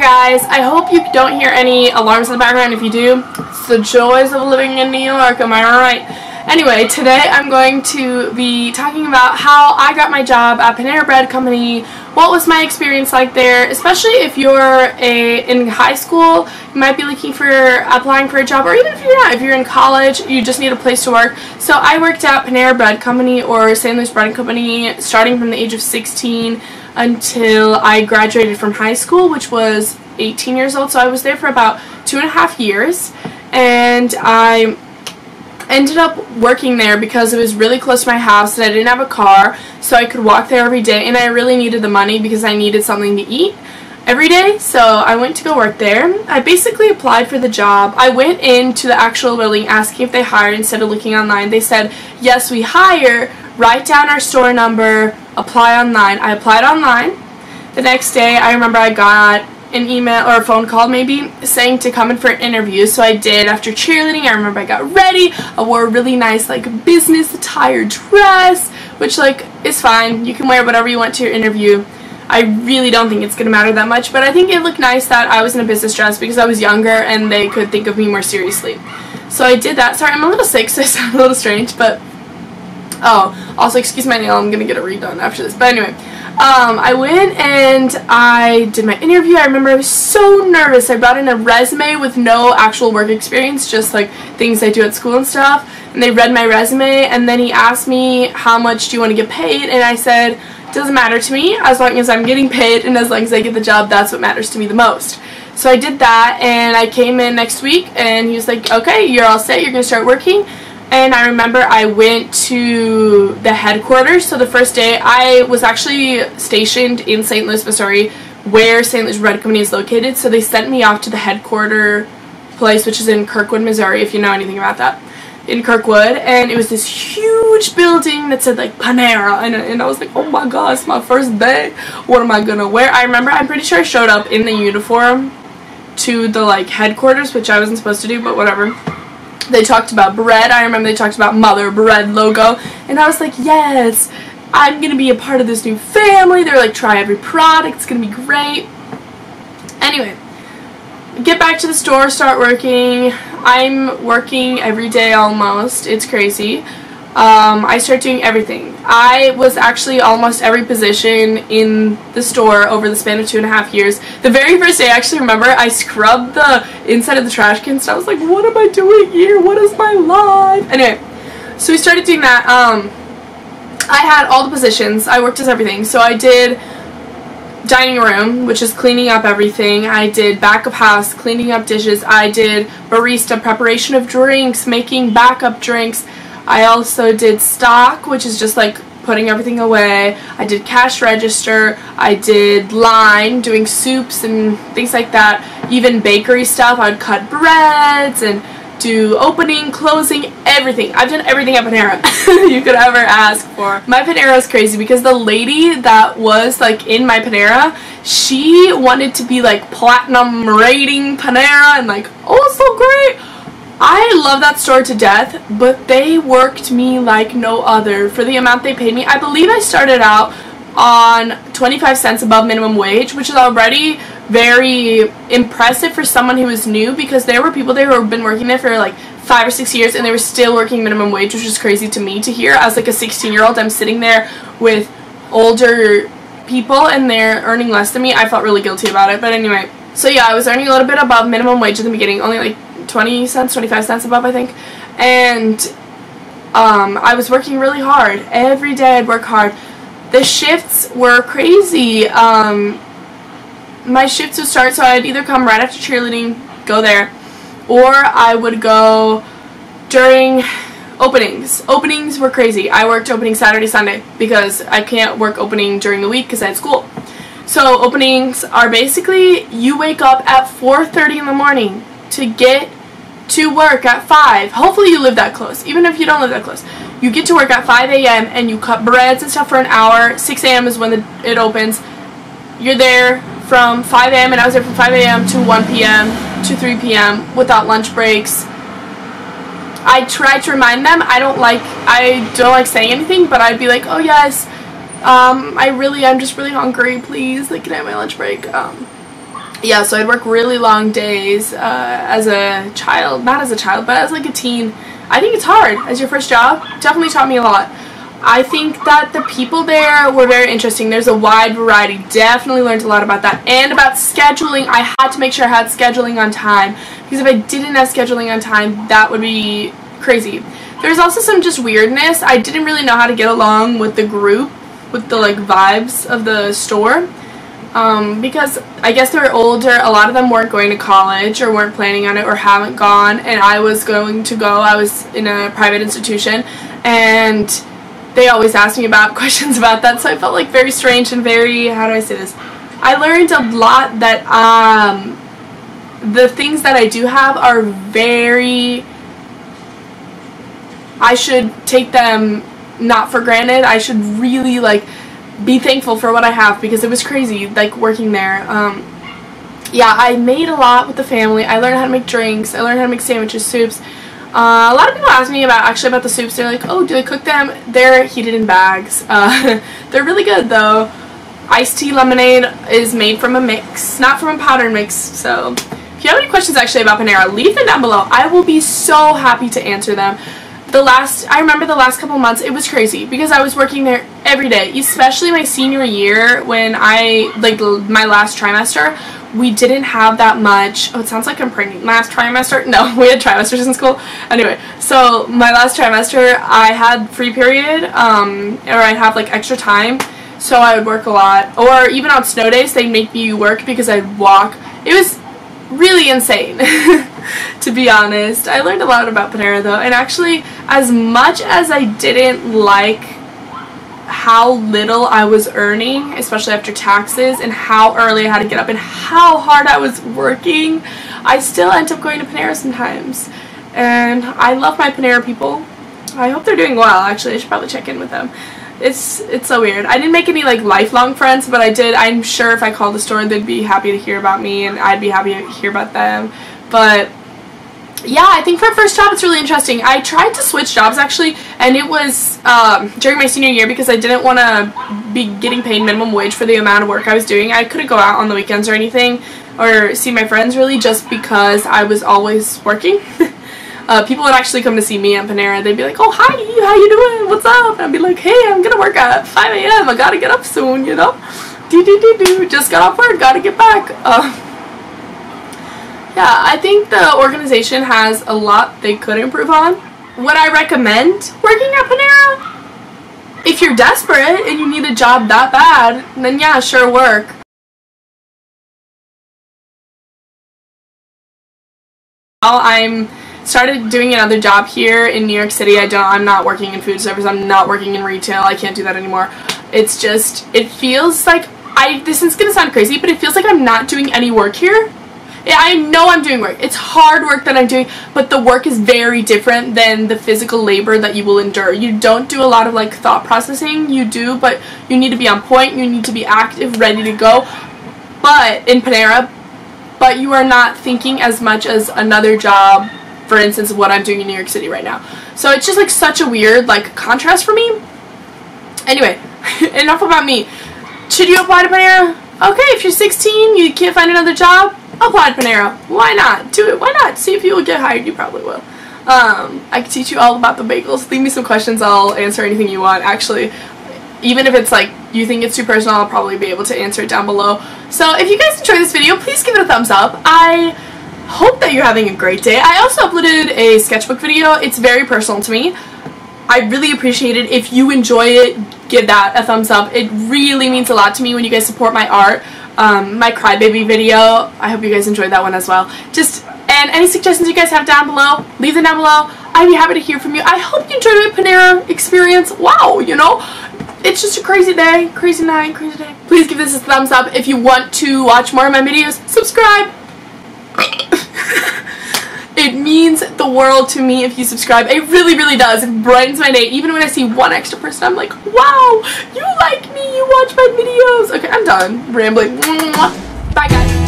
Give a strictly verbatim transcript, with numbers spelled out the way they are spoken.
guys, I hope you don't hear any alarms in the background. If you do, it's the joys of living in New York, am I right? Anyway, today I'm going to be talking about how I got my job at Panera Bread Company, what was my experience like there, especially if you're a, in high school, you might be looking for, applying for a job, or even if you're not, if you're in college, you just need a place to work. So I worked at Panera Bread Company or Saint Louis Bread Company starting from the age of sixteen until I graduated from high school, which was eighteen years old, so I was there for about two and a half years, and I ended up working there because it was really close to my house and I didn't have a car, so I could walk there every day, and I really needed the money because I needed something to eat every day, so I went to go work there. I basically applied for the job. I went into the actual building asking if they hired instead of looking online. They said, yes, we hire, write down our store number, apply online. I applied online. The next day, I remember I got an email or a phone call maybe saying to come in for an interview, so I did. After cheerleading, I remember I got ready. I wore a really nice like business attire dress, which like is fine, you can wear whatever you want to your interview. I really don't think it's gonna matter that much, but I think it looked nice that I was in a business dress because I was younger and they could think of me more seriously. So I did that. Sorry, I'm a little sick, so I sound a little strange, but oh, also excuse my nail, I'm gonna get it redone after this, but anyway. Um, I went and I did my interview. I remember I was so nervous. I brought in a resume with no actual work experience, just like things I do at school and stuff. And they read my resume, and then he asked me, how much do you want to get paid? And I said, doesn't matter to me. As long as I'm getting paid and as long as I get the job, that's what matters to me the most. So I did that, and I came in next week, and he was like, okay, you're all set. You're going to start working. And I remember I went to the headquarters, so the first day I was actually stationed in Saint Louis, Missouri, where Saint Louis Bread Company is located, so they sent me off to the headquarters place, which is in Kirkwood, Missouri, if you know anything about that, in Kirkwood, and it was this huge building that said, like, Panera, and, and I was like, oh my god, it's my first day, what am I gonna wear? I remember, I'm pretty sure I showed up in the uniform to the, like, headquarters, which I wasn't supposed to do, but whatever. They talked about bread. I remember they talked about Mother Bread logo, and I was like, yes, I'm gonna be a part of this new family. They're like, try every product, it's gonna be great. Anyway, get back to the store, start working. I'm working every day almost, it's crazy. Um, I start doing everything. I was actually almost every position in the store over the span of two and a half years. The very first day, I actually remember, I scrubbed the inside of the trash cans. So I was like, what am I doing here? What is my life? Anyway, so we started doing that. Um, I had all the positions. I worked as everything. So I did dining room, which is cleaning up everything. I did back of house, cleaning up dishes. I did barista, preparation of drinks, making backup drinks. I also did stock, which is just like putting everything away. I did cash register. I did line, doing soups and things like that. Even bakery stuff. I would cut breads and do opening, closing, everything. I've done everything at Panera you could ever ask for. My Panera is crazy because the lady that was like in my Panera, she wanted to be like platinum rating Panera and like, oh, it's so great. I love that store to death, but they worked me like no other for the amount they paid me. I believe I started out on twenty-five cents above minimum wage, which is already very impressive for someone who is new, because there were people there who have been working there for like five or six years and they were still working minimum wage, which is crazy to me to hear. As like a sixteen year old, I'm sitting there with older people and they're earning less than me. I felt really guilty about it, but anyway. So yeah, I was earning a little bit above minimum wage in the beginning, only like twenty cents, twenty-five cents above, I think, and um, I was working really hard. Every day I'd work hard. The shifts were crazy. Um, my shifts would start, so I'd either come right after cheerleading, go there, or I would go during openings. Openings were crazy. I worked opening Saturday, Sunday, because I can't work opening during the week because I had school. So openings are basically you wake up at four thirty in the morning to get to work at five. Hopefully you live that close. Even if you don't live that close, you get to work at five A M and you cut breads and stuff for an hour. six A M is when the, it opens. You're there from five A M and I was there from five A M to one P M to three P M without lunch breaks. I tried to remind them. I don't like I don't like saying anything, but I'd be like, oh yes, um, I really I'm just really hungry. Please, like, can I have my lunch break? Um, yeah, so I'd work really long days uh, as a child, not as a child, but as like a teen. I think it's hard as your first job. Definitely taught me a lot. I think that the people there were very interesting. There's a wide variety. Definitely learned a lot about that. And about scheduling. I had to make sure I had scheduling on time, because if I didn't have scheduling on time, that would be crazy. There's also some just weirdness. I didn't really know how to get along with the group, with the like vibes of the store. Um, because I guess they're older, a lot of them weren't going to college or weren't planning on it or haven't gone, and I was going to go. I was in a private institution, and they always asked me about questions about that, so I felt like very strange and very, how do I say this, I learned a lot that um, the things that I do have are very, I should take them not for granted. I should really like be thankful for what I have, because it was crazy like working there. Um, yeah, I made a lot with the family. I learned how to make drinks. I learned how to make sandwiches, soups. Uh, a lot of people ask me about actually about the soups. They're like, oh, do they cook them? They're heated in bags. Uh, they're really good though. Iced tea lemonade is made from a mix, not from a powdered mix. So if you have any questions actually about Panera, leave them down below. I will be so happy to answer them. The last, I remember the last couple months, it was crazy because I was working there every day, especially my senior year when I, like my last trimester, we didn't have that much, oh it sounds like I'm pregnant, last trimester, no, we had trimesters in school, anyway, so my last trimester I had free period, um, or I'd have like extra time, so I would work a lot, or even on snow days they'd make me work because I'd walk. It was really insane, to be honest. I learned a lot about Panera though, and actually as much as I didn't like how little I was earning, especially after taxes, and how early I had to get up and how hard I was working, I still end up going to Panera sometimes, and I love my Panera people. I hope they're doing well. Actually, I should probably check in with them. It's it's so weird. I didn't make any like lifelong friends, but I did. I'm sure if I called the store, they'd be happy to hear about me, and I'd be happy to hear about them. But yeah, I think for a first job, it's really interesting. I tried to switch jobs actually, and it was um, during my senior year because I didn't want to be getting paid minimum wage for the amount of work I was doing. I couldn't go out on the weekends or anything, or see my friends really, just because I was always working. Uh, people would actually come to see me at Panera. They'd be like, oh, hi, how you doing? What's up? And I'd be like, hey, I'm going to work at five A M I got to get up soon, you know? Do-do-do-do. Just got off work. Got to get back. Uh, yeah, I think the organization has a lot they could improve on. Would I recommend working at Panera? If you're desperate and you need a job that bad, then yeah, sure, work. Well, I'm... started doing another job here in New York City. I don't, I'm not working in food service. I'm not working in retail. I can't do that anymore. It's just, it feels like, I, this is going to sound crazy, but it feels like I'm not doing any work here. Yeah, I know I'm doing work. It's hard work that I'm doing, but the work is very different than the physical labor that you will endure. You don't do a lot of like thought processing. You do, but you need to be on point. You need to be active, ready to go. But in Panera, but you are not thinking as much as another job, for instance, what I'm doing in New York City right now. So it's just like such a weird like contrast for me. Anyway, enough about me. Should you apply to Panera? Okay, if you're sixteen, you can't find another job, apply to Panera. Why not? Do it. Why not? See if you will get hired. You probably will. Um, I can teach you all about the bagels. Leave me some questions. I'll answer anything you want. Actually, even if it's like you think it's too personal, I'll probably be able to answer it down below. So if you guys enjoyed this video, please give it a thumbs up. I... hope that you're having a great day. I also uploaded a sketchbook video. It's very personal to me. I really appreciate it. If you enjoy it, give that a thumbs up. It really means a lot to me when you guys support my art. Um, my crybaby video, I hope you guys enjoyed that one as well. Just, and any suggestions you guys have down below, leave them down below. I'd be happy to hear from you. I hope you enjoyed my Panera experience. Wow, you know, it's just a crazy day, crazy night, crazy day. Please give this a thumbs up. If you want to watch more of my videos, subscribe. It means the world to me if you subscribe. It really, really does. It brightens my day. Even when I see one extra person, I'm like, wow, you like me, you watch my videos. Okay, I'm done rambling. Bye, guys.